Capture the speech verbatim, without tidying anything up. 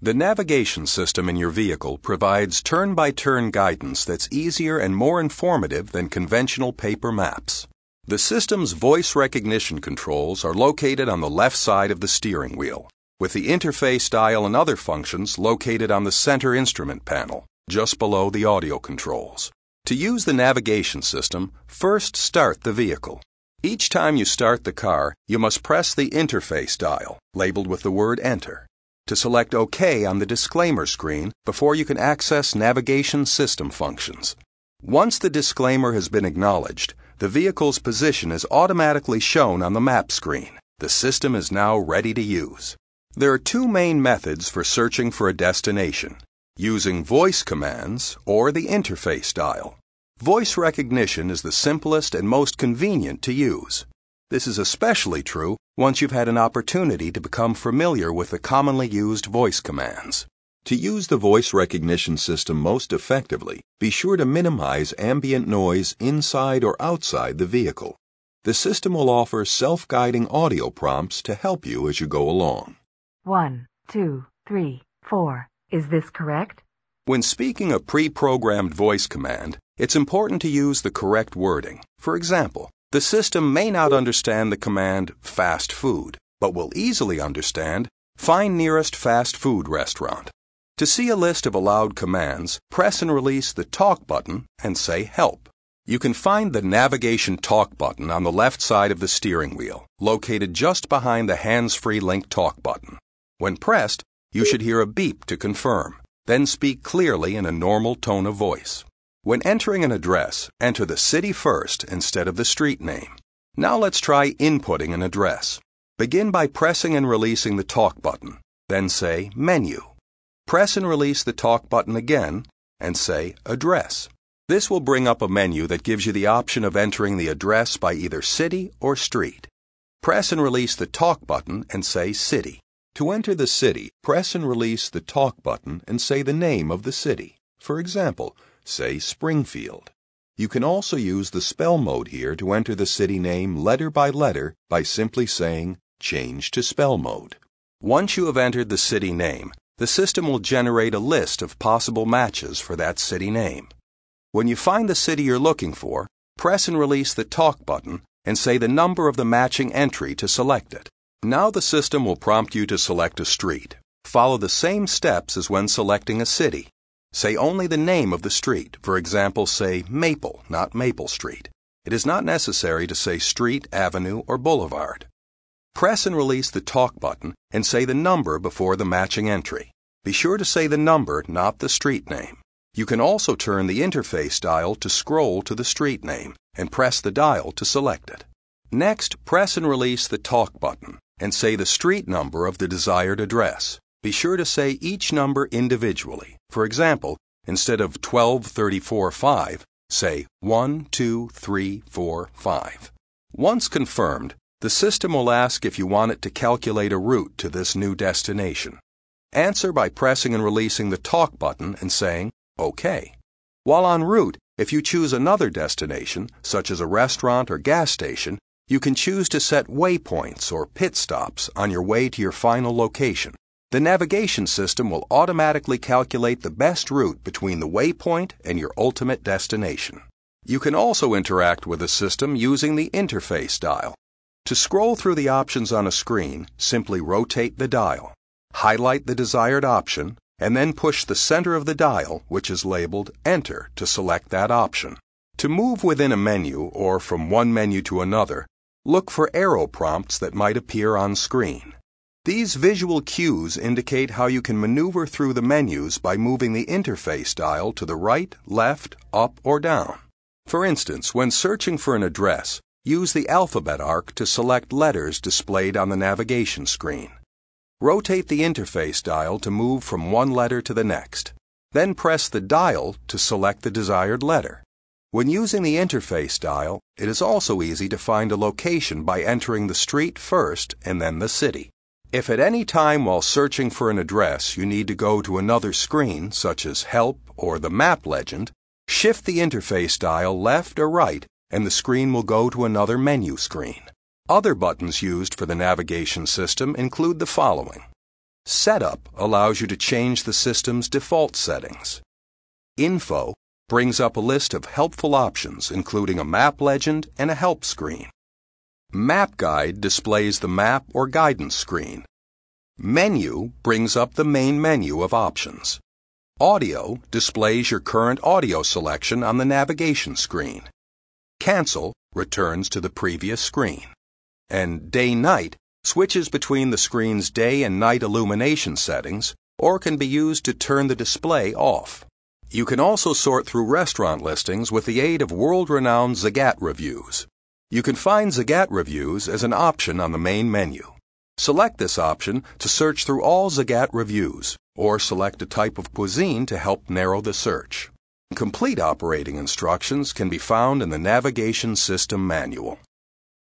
The navigation system in your vehicle provides turn-by-turn guidance that's easier and more informative than conventional paper maps. The system's voice recognition controls are located on the left side of the steering wheel, with the interface dial and other functions located on the center instrument panel, just below the audio controls. To use the navigation system, first start the vehicle. Each time you start the car, you must press the interface dial, labeled with the word Enter, to select OK on the disclaimer screen before you can access navigation system functions. Once the disclaimer has been acknowledged, the vehicle's position is automatically shown on the map screen. The system is now ready to use. There are two main methods for searching for a destination: using voice commands or the interface dial. Voice recognition is the simplest and most convenient to use. This is especially true once you've had an opportunity to become familiar with the commonly used voice commands. To use the voice recognition system most effectively, be sure to minimize ambient noise inside or outside the vehicle. The system will offer self-guiding audio prompts to help you as you go along. One, two, three, four. Is this correct? When speaking a pre-programmed voice command, it's important to use the correct wording. For example, the system may not understand the command fast food, but will easily understand find nearest fast food restaurant. To see a list of allowed commands, press and release the talk button and say help. You can find the navigation talk button on the left side of the steering wheel, located just behind the hands-free link talk button. When pressed, you should hear a beep to confirm, then speak clearly in a normal tone of voice. When entering an address, enter the city first instead of the street name. Now let's try inputting an address. Begin by pressing and releasing the talk button, then say Menu. Press and release the talk button again and say Address. This will bring up a menu that gives you the option of entering the address by either city or street. Press and release the talk button and say City. To enter the city, press and release the talk button and say the name of the city. For example, say Springfield. You can also use the spell mode here to enter the city name letter by letter by simply saying Change to Spell Mode. Once you have entered the city name, the system will generate a list of possible matches for that city name. When you find the city you're looking for, press and release the talk button and say the number of the matching entry to select it. Now the system will prompt you to select a street. Follow the same steps as when selecting a city. Say only the name of the street. For example, say Maple, not Maple Street. It is not necessary to say street, avenue, or boulevard. Press and release the talk button and say the number before the matching entry. Be sure to say the number, not the street name. You can also turn the interface dial to scroll to the street name and press the dial to select it. Next, press and release the talk button and say the street number of the desired address. Be sure to say each number individually. For example, instead of twelve thirty-four five, say one two three four five. Once confirmed, the system will ask if you want it to calculate a route to this new destination. Answer by pressing and releasing the talk button and saying OK. While en route, if you choose another destination, such as a restaurant or gas station, you can choose to set waypoints or pit stops on your way to your final location. The navigation system will automatically calculate the best route between the waypoint and your ultimate destination. You can also interact with the system using the interface dial. To scroll through the options on a screen, simply rotate the dial, highlight the desired option, and then push the center of the dial, which is labeled Enter, to select that option. To move within a menu or from one menu to another, look for arrow prompts that might appear on screen. These visual cues indicate how you can maneuver through the menus by moving the interface dial to the right, left, up, or down. For instance, when searching for an address, use the alphabet arc to select letters displayed on the navigation screen. Rotate the interface dial to move from one letter to the next. Then press the dial to select the desired letter. When using the interface dial, it is also easy to find a location by entering the street first and then the city. If at any time while searching for an address you need to go to another screen, such as Help or the map legend, shift the interface dial left or right and the screen will go to another menu screen. Other buttons used for the navigation system include the following: Setup allows you to change the system's default settings. Info brings up a list of helpful options, including a map legend and a help screen. Map Guide displays the map or guidance screen. Menu brings up the main menu of options. Audio displays your current audio selection on the navigation screen. Cancel returns to the previous screen. And Day-Night switches between the screen's day and night illumination settings, or can be used to turn the display off. You can also sort through restaurant listings with the aid of world-renowned Zagat reviews. You can find Zagat reviews as an option on the main menu. Select this option to search through all Zagat reviews, or select a type of cuisine to help narrow the search. Complete operating instructions can be found in the Navigation System Manual.